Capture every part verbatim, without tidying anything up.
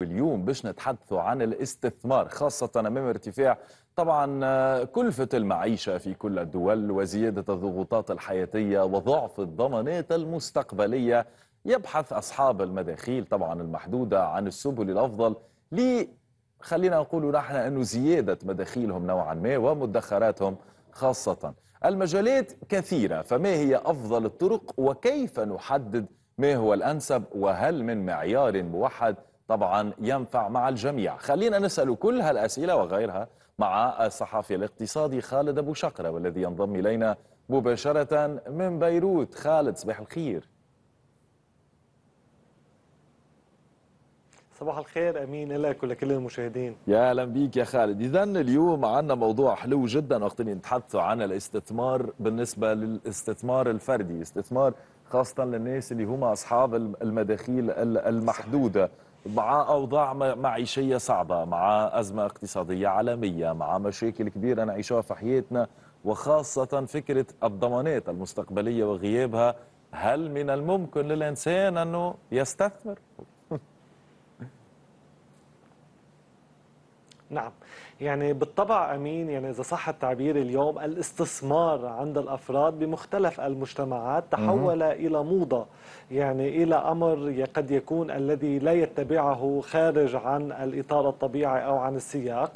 واليوم باش نتحدثوا عن الاستثمار خاصة أمام ارتفاع طبعا كلفة المعيشة في كل الدول وزيادة الضغوطات الحياتية وضعف الضمانات المستقبلية. يبحث أصحاب المداخيل طبعا المحدودة عن السبل الأفضل ل خلينا نقول نحن أنه زيادة مداخيلهم نوعا ما ومدخراتهم خاصة. المجالات كثيرة، فما هي أفضل الطرق وكيف نحدد ما هو الأنسب، وهل من معيار موحد طبعا ينفع مع الجميع؟ خلينا نسأل كل هالأسئلة وغيرها مع الصحفي الاقتصادي خالد أبو شقرا والذي ينضم إلينا مباشرة من بيروت. خالد صباح الخير. صباح الخير أمين لك ولكل المشاهدين. يا أهلا بيك يا خالد. إذا اليوم عندنا موضوع حلو جدا وقت اللي نتحدثوا عن الاستثمار، بالنسبة للاستثمار الفردي، استثمار خاصة للناس اللي هم أصحاب المداخيل المحدودة مع أوضاع معيشية صعبة، مع أزمة اقتصادية عالمية، مع مشاكل كبيرة نعيشها في حياتنا، وخاصة فكرة الضمانات المستقبلية وغيابها. هل من الممكن للإنسان أنه يستثمر؟ نعم، يعني بالطبع أمين، يعني إذا صح التعبير اليوم الاستثمار عند الأفراد بمختلف المجتمعات تحول إلى موضة، يعني إلى أمر قد يكون الذي لا يتبعه خارج عن الإطار الطبيعي أو عن السياق.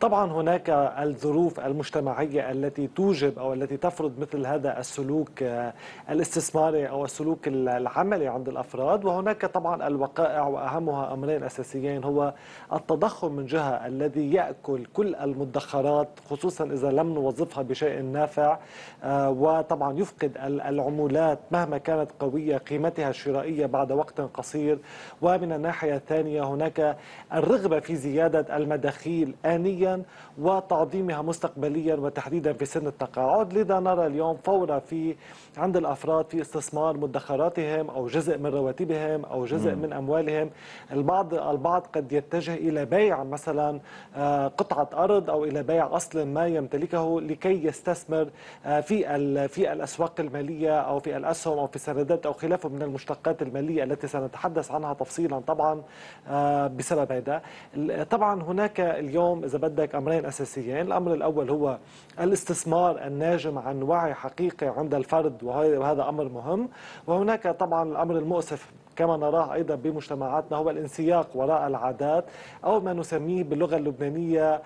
طبعا هناك الظروف المجتمعية التي توجب أو التي تفرض مثل هذا السلوك الاستثماري أو السلوك العملي عند الأفراد، وهناك طبعا الوقائع، وأهمها أمرين أساسيين هو التضخم من جهة الذي الذي يأكل كل المدخرات خصوصا إذا لم نوظفها بشيء نافع، وطبعا يفقد العمولات مهما كانت قوية قيمتها الشرائية بعد وقت قصير. ومن الناحية الثانية هناك الرغبة في زيادة المداخيل آنيا وتعظيمها مستقبليا وتحديدا في سن التقاعد. لذا نرى اليوم فورة في عند الأفراد في استثمار مدخراتهم أو جزء من رواتبهم أو جزء من أموالهم. البعض البعض قد يتجه إلى بيع مثلا قطعة أرض أو إلى بيع أصل ما يمتلكه لكي يستثمر في في الأسواق المالية أو في الأسهم أو في السندات أو خلافه من المشتقات المالية التي سنتحدث عنها تفصيلا طبعا بسبب هذا. طبعا هناك اليوم إذا بدك أمرين أساسيين، الأمر الأول هو الاستثمار الناجم عن وعي حقيقي عند الفرد، وهذا أمر مهم. وهناك طبعا الأمر المؤسف كما نراه أيضا بمجتمعاتنا هو الانسياق وراء العادات أو ما نسميه باللغة اللبنانية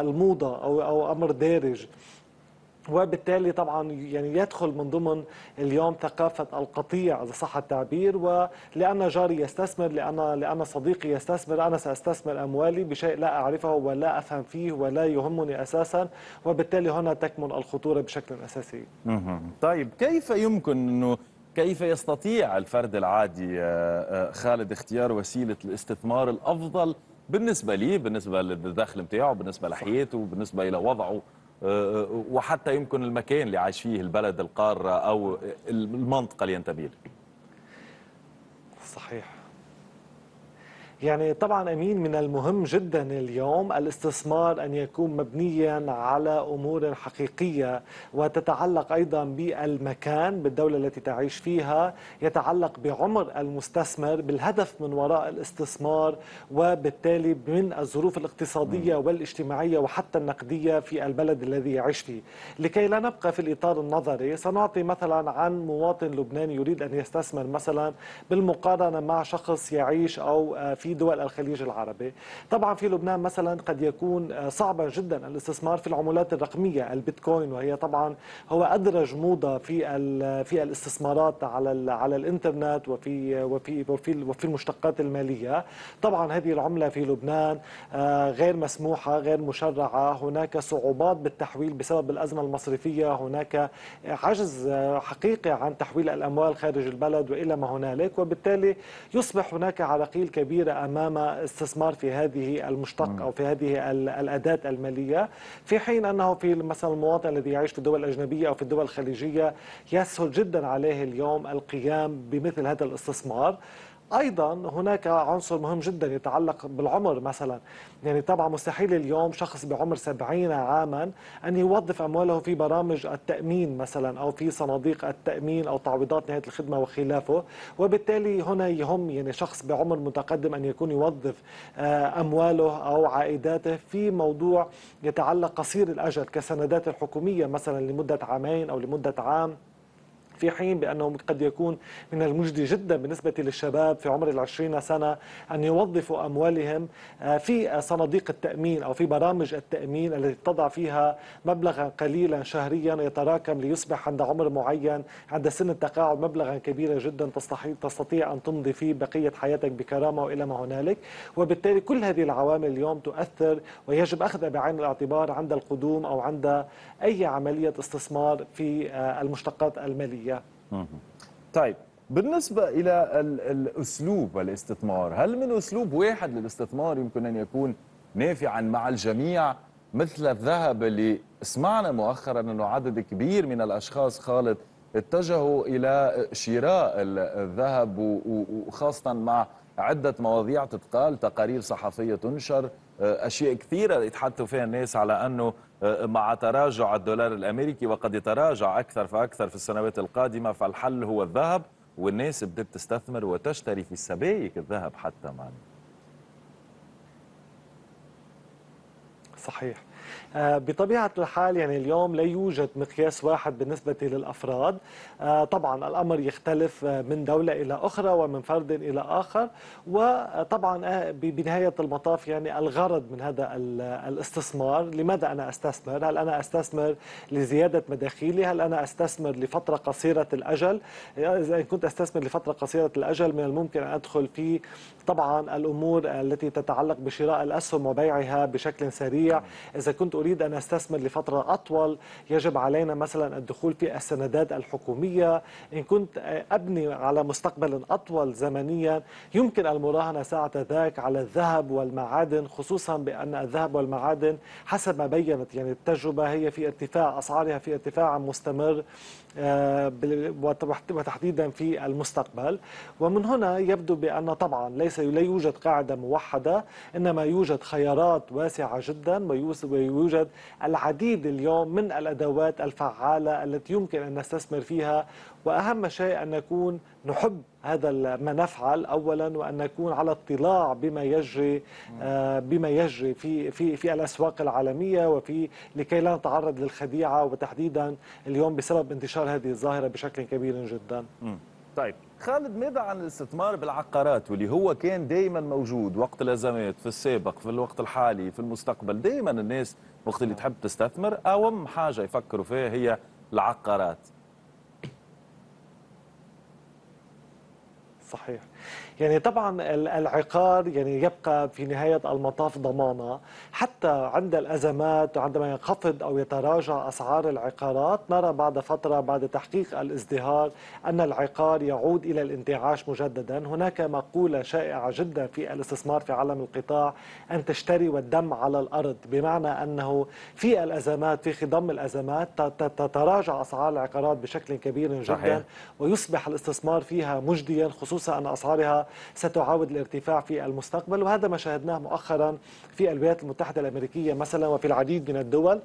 الموضة أو أو أمر دارج، وبالتالي طبعا يعني يدخل من ضمن اليوم ثقافة القطيع إذا صح التعبير، ولأن جاري يستثمر، لأن لأن صديقي يستثمر، أنا سأستثمر أموالي بشيء لا أعرفه ولا أفهم فيه ولا يهمني أساسا، وبالتالي هنا تكمن الخطورة بشكل أساسي. طيب كيف يمكن أنه كيف يستطيع الفرد العادي خالد اختيار وسيلة الاستثمار الأفضل بالنسبة لي، بالنسبة للدخل متاعه، بالنسبة لحياته، بالنسبة إلى وضعه، وحتى يمكن المكان اللي عايش فيه، البلد، القارة أو المنطقة اللي ينتمي لها؟ صحيح، يعني طبعا أمين من المهم جدا اليوم الاستثمار أن يكون مبنيا على أمور حقيقية وتتعلق أيضا بالمكان، بالدولة التي تعيش فيها، يتعلق بعمر المستثمر، بالهدف من وراء الاستثمار، وبالتالي من الظروف الاقتصادية والاجتماعية وحتى النقدية في البلد الذي يعيش فيه. لكي لا نبقى في الإطار النظري سنعطي مثلا عن مواطن لبناني يريد أن يستثمر مثلا بالمقارنة مع شخص يعيش أو في دول الخليج العربي. طبعا في لبنان مثلا قد يكون صعبا جدا الاستثمار في العملات الرقميه، البيتكوين، وهي طبعا هو ادرج موضه في في الاستثمارات على على الانترنت وفي وفي وفي, وفي المشتقات الماليه. طبعا هذه العمله في لبنان غير مسموحه، غير مشرعه، هناك صعوبات بالتحويل بسبب الازمه المصرفيه، هناك عجز حقيقي عن تحويل الاموال خارج البلد والى ما هنالك، وبالتالي يصبح هناك عراقيل كبيره أمام استثمار في هذه المشتق أو في هذه الأداة المالية، في حين أنه في مثلا المواطن الذي يعيش في الدول الأجنبية أو في الدول الخليجية يسهل جدا عليه اليوم القيام بمثل هذا الاستثمار. أيضا هناك عنصر مهم جدا يتعلق بالعمر مثلا، يعني طبعا مستحيل اليوم شخص بعمر سبعين عاما أن يوظف أمواله في برامج التأمين مثلا أو في صناديق التأمين أو تعويضات نهاية الخدمة وخلافه، وبالتالي هنا يهم يعني شخص بعمر متقدم أن يكون يوظف أمواله أو عائداته في موضوع يتعلق قصير الأجل كسندات الحكومية مثلا لمدة عامين أو لمدة عام، في حين بأنه قد يكون من المجدي جدا بالنسبة للشباب في عمر العشرين سنة أن يوظفوا أموالهم في صناديق التأمين أو في برامج التأمين التي تضع فيها مبلغا قليلا شهريا يتراكم ليصبح عند عمر معين عند سن التقاعد مبلغا كبيرا جدا تستطيع أن تمضي فيه بقية حياتك بكرامة وإلى ما هنالك. وبالتالي كل هذه العوامل اليوم تؤثر ويجب أخذها بعين الاعتبار عند القدوم أو عند أي عملية استثمار في المشتقات المالية. طيب بالنسبة إلى الأسلوب الاستثمار، هل من أسلوب واحد للاستثمار يمكن أن يكون نافعا مع الجميع مثل الذهب اللي سمعنا مؤخرا أنه عدد كبير من الأشخاص خالد اتجهوا إلى شراء الذهب، وخاصة مع عدة مواضيع تتقال، تقارير صحفية تنشر، أشياء كثيرة يتحدثوا فيها الناس على أنه مع تراجع الدولار الأمريكي وقد يتراجع أكثر فأكثر في السنوات القادمة فالحل هو الذهب، والناس بدأت تستثمر وتشتري في السبائك الذهب حتى معنا. صحيح، بطبيعة الحال يعني اليوم لا يوجد مقياس واحد بالنسبة للأفراد، طبعا الأمر يختلف من دولة إلى أخرى ومن فرد إلى آخر، وطبعا بنهاية المطاف يعني الغرض من هذا الاستثمار، لماذا أنا أستثمر؟ هل أنا أستثمر لزيادة مداخيلي؟ هل أنا أستثمر لفترة قصيرة الأجل؟ إذا كنت أستثمر لفترة قصيرة الأجل من الممكن أن أدخل في طبعا الأمور التي تتعلق بشراء الأسهم وبيعها بشكل سريع. إذا كنت أريد أن أستثمر لفترة أطول يجب علينا مثلا الدخول في السندات الحكومية. إن كنت أبني على مستقبل أطول زمنيا يمكن المراهنة ساعة ذاك على الذهب والمعادن، خصوصا بأن الذهب والمعادن حسب ما بيّنت يعني التجربة هي في ارتفاع أسعارها في ارتفاع مستمر وتحديدا في المستقبل. ومن هنا يبدو بأن طبعا ليس لا يوجد قاعدة موحدة، إنما يوجد خيارات واسعة جدا ويوجد العديد اليوم من الأدوات الفعالة التي يمكن أن نستثمر فيها، وأهم شيء أن نكون نحب هذا ما نفعل أولا، وأن نكون على اطلاع بما يجري بما يجري في في في الأسواق العالمية، وفي لكي لا نتعرض للخديعة وتحديدا اليوم بسبب انتشار هذه الظاهرة بشكل كبير جدا. طيب خالد، ماذا عن الاستثمار بالعقارات واللي هو كان دائما موجود وقت الأزمات في السابق في الوقت الحالي في المستقبل؟ دائما الناس وقت اللي تحب تستثمر أهم حاجة يفكروا فيها هي العقارات. صحيح، يعني طبعا العقار يعني يبقى في نهاية المطاف ضمانة، حتى عند الأزمات وعندما ينخفض أو يتراجع أسعار العقارات نرى بعد فترة بعد تحقيق الازدهار أن العقار يعود إلى الانتعاش مجددا. هناك مقولة شائعة جدا في الاستثمار في عالم القطاع أن تشتري والدم على الأرض، بمعنى أنه في الأزمات في خضم الأزمات تتراجع أسعار العقارات بشكل كبير جدا. صحيح. ويصبح الاستثمار فيها مجديا، خصوصا أن أسعارها ستعاود الارتفاع في المستقبل، وهذا ما شاهدناه مؤخرا في الولايات المتحدة الأمريكية مثلا وفي العديد من الدول،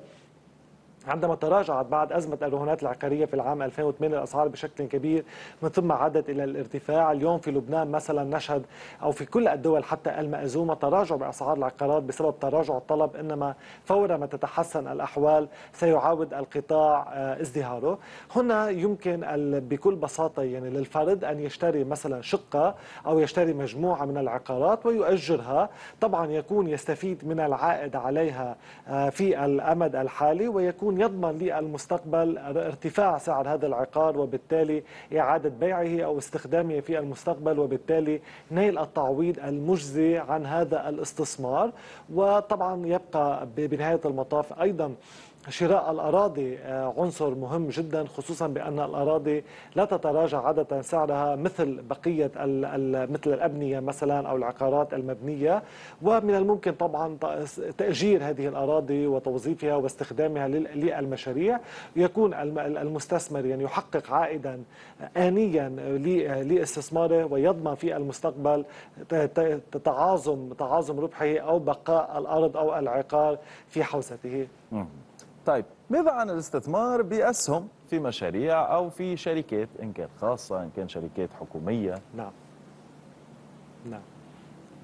عندما تراجعت بعد أزمة الرهانات العقارية في العام ألفين وثمانية الأسعار بشكل كبير من ثم عادت إلى الارتفاع. اليوم في لبنان مثلا نشهد أو في كل الدول حتى المأزومة تراجع بأسعار العقارات بسبب تراجع الطلب، إنما فور ما تتحسن الأحوال سيعاود القطاع ازدهاره. هنا يمكن بكل بساطة يعني للفرد أن يشتري مثلا شقة أو يشتري مجموعة من العقارات ويؤجرها، طبعا يكون يستفيد من العائد عليها في الأمد الحالي ويكون يضمن للمستقبل ارتفاع سعر هذا العقار وبالتالي إعادة بيعه أو استخدامه في المستقبل، وبالتالي نيل التعويض المجزي عن هذا الاستثمار. وطبعا يبقى بنهاية المطاف أيضا شراء الأراضي عنصر مهم جدا، خصوصا بأن الأراضي لا تتراجع عادة سعرها مثل بقية مثل الأبنية مثلا أو العقارات المبنية، ومن الممكن طبعا تأجير هذه الأراضي وتوظيفها واستخدامها للمشاريع. يكون المستثمر يعني يحقق عائدا آنيا لاستثماره، ويضمن في المستقبل تعاظم تعاظم ربحه أو بقاء الأرض أو العقار في حوزته. طيب، ماذا عن الاستثمار بأسهم في مشاريع أو في شركات، إن كان خاصة إن كان شركات حكومية؟ نعم نعم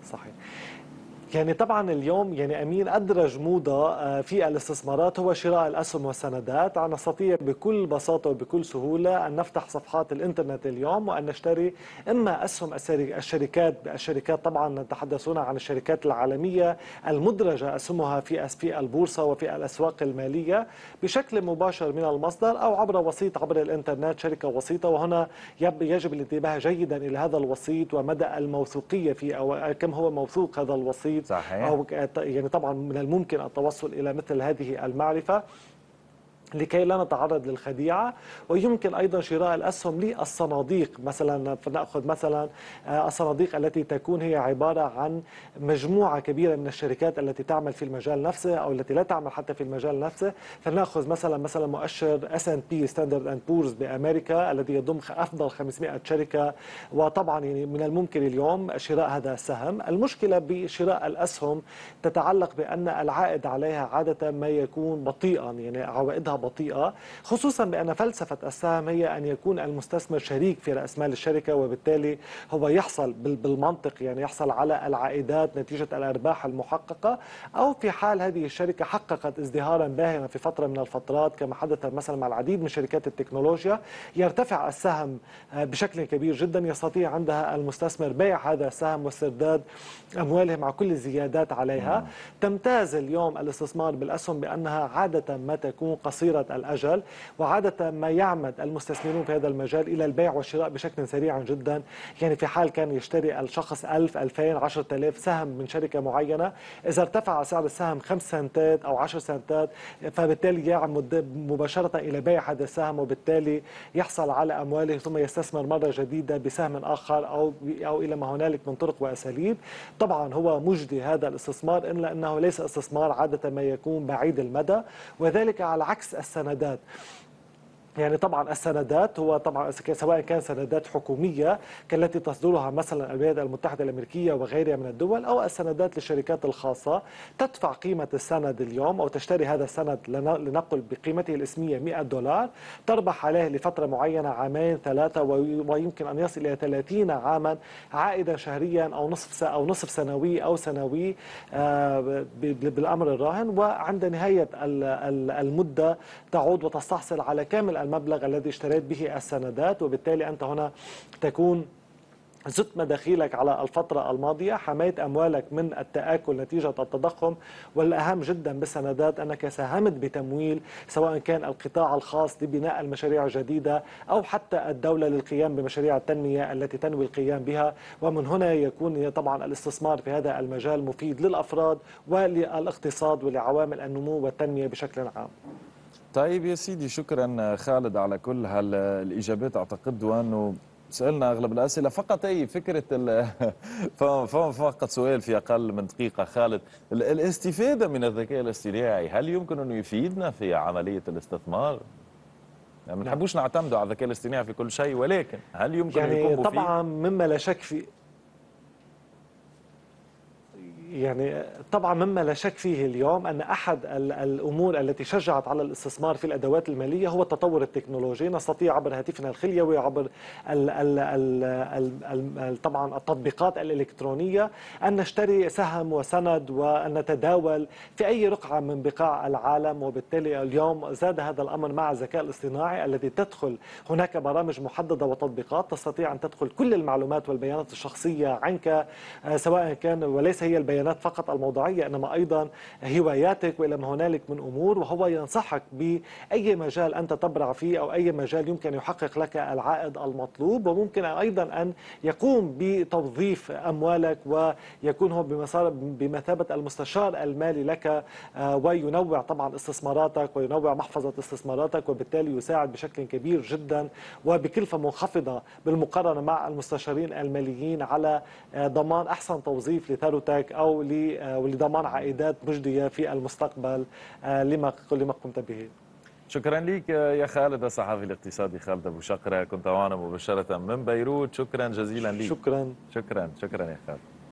صحيح. يعني طبعا اليوم يعني أمين أدرج موضة في الاستثمارات هو شراء الأسهم والسندات. نستطيع بكل بساطة وبكل سهولة أن نفتح صفحات الإنترنت اليوم وأن نشتري إما أسهم الشركات الشركات طبعا نتحدث هنا عن الشركات العالمية المدرجة أسهمها في في البورصة وفي الأسواق المالية بشكل مباشر من المصدر، أو عبر وسيط عبر الإنترنت شركة وسيطة. وهنا يجب الانتباه جيدا إلى هذا الوسيط ومدى الموثوقية فيه، أو كم هو موثوق هذا الوسيط. صحيح. أو يعني طبعا من الممكن التوصل إلى مثل هذه المعرفة لكي لا نتعرض للخديعة. ويمكن أيضا شراء الأسهم للصناديق، مثلا فنأخذ مثلا الصناديق التي تكون هي عبارة عن مجموعة كبيرة من الشركات التي تعمل في المجال نفسه أو التي لا تعمل حتى في المجال نفسه. فنأخذ مثلا مثلا مؤشر إس آند بي ستاندرد أند بورز بأمريكا الذي يضم أفضل خمسمئة شركة، وطبعا يعني من الممكن اليوم شراء هذا السهم. المشكلة بشراء الأسهم تتعلق بأن العائد عليها عادة ما يكون بطيئا، يعني عوائدها بطيئة، خصوصا بأن فلسفة السهم هي أن يكون المستثمر شريك في رأس مال الشركة، وبالتالي هو يحصل بالمنطق يعني يحصل على العائدات نتيجة الأرباح المحققة، أو في حال هذه الشركة حققت ازدهارا باهما في فترة من الفترات كما حدث مثلا مع العديد من شركات التكنولوجيا، يرتفع السهم بشكل كبير جدا. يستطيع عندها المستثمر بيع هذا السهم واسترداد أمواله مع كل الزيادات عليها. تمتاز اليوم الاستثمار بالأسهم بأنها عادة ما تكون قصيرة الأجل، وعادة ما يعمد المستثمرون في هذا المجال إلى البيع والشراء بشكل سريع جدا. يعني في حال كان يشتري الشخص ألف ألفين عشرة آلاف سهم من شركة معينة، إذا ارتفع سعر السهم خمس سنتات أو عشر سنتات فبالتالي يعمد مباشرة إلى بيع هذا السهم، وبالتالي يحصل على أمواله ثم يستثمر مرة جديدة بسهم آخر أو أو إلى ما هنالك من طرق وأساليب. طبعا هو مجدي هذا الاستثمار، إلا أنه ليس استثمار عادة ما يكون بعيد المدى، وذلك على عكس السندات. يعني طبعا السندات هو طبعا سواء كان سندات حكوميه كالتي تصدرها مثلا الولايات المتحده الامريكيه وغيرها من الدول، او السندات للشركات الخاصه. تدفع قيمه السند اليوم او تشتري هذا السند لنقل بقيمته الاسميه مئة دولار، تربح عليه لفتره معينه عامين ثلاثه، ويمكن ان يصل الى ثلاثين عاما عائدا شهريا او نصف او نصف سنوي او سنوي بالامر الراهن. وعند نهايه المده تعود وتستحصل على كامل المبلغ الذي اشتريت به السندات، وبالتالي أنت هنا تكون زدت مداخيلك على الفترة الماضية، حماية أموالك من التآكل نتيجة التضخم. والأهم جدا بالسندات أنك ساهمت بتمويل سواء كان القطاع الخاص لبناء المشاريع الجديدة أو حتى الدولة للقيام بمشاريع التنمية التي تنوي القيام بها. ومن هنا يكون طبعا الاستثمار في هذا المجال مفيد للأفراد وللاقتصاد ولعوامل النمو والتنمية بشكل عام. طيب يا سيدي، شكرا خالد على كل هالاجابات. اعتقد وانه سالنا اغلب الاسئله، فقط اي فكره فقط سؤال في اقل من دقيقه. خالد، الاستفاده من الذكاء الاصطناعي هل يمكن انه يفيدنا في عمليه الاستثمار؟ ما يعني نحبوش نعتمدوا على الذكاء الاصطناعي في كل شيء، ولكن هل يمكن يعني يكون مفيد؟ طبعا مما لا شك فيه، يعني طبعا مما لا شك فيه اليوم أن أحد الأمور التي شجعت على الاستثمار في الأدوات المالية هو التطور التكنولوجي. نستطيع عبر هاتفنا الخليوي، عبر ال ال ال طبعا التطبيقات الإلكترونية، أن نشتري سهم وسند وأن نتداول في أي رقعة من بقاع العالم. وبالتالي اليوم زاد هذا الأمر مع الذكاء الاصطناعي الذي تدخل هناك برامج محددة وتطبيقات تستطيع أن تدخل كل المعلومات والبيانات الشخصية عنك، سواء كان وليس هي البيانات البيانات فقط الموضوعية إنما أيضا هواياتك وإلى ما هنالك من أمور، وهو ينصحك بأي مجال أنت تبرع فيه أو أي مجال يمكن يحقق لك العائد المطلوب، وممكن أيضا أن يقوم بتوظيف أموالك ويكون هو بمثابة المستشار المالي لك، وينوع طبعا استثماراتك وينوع محفظة استثماراتك، وبالتالي يساعد بشكل كبير جدا وبكلفة منخفضة بالمقارنة مع المستشارين الماليين على ضمان أحسن توظيف لثروتك أو لضمان عائدات مجدية في المستقبل لما قمت به. شكرا لك يا خالد، الصحفي الاقتصادي خالد أبو شقرا، كنت معنا مباشرة من بيروت. شكرا جزيلا لك. شكرا شكرا شكرا يا خالد.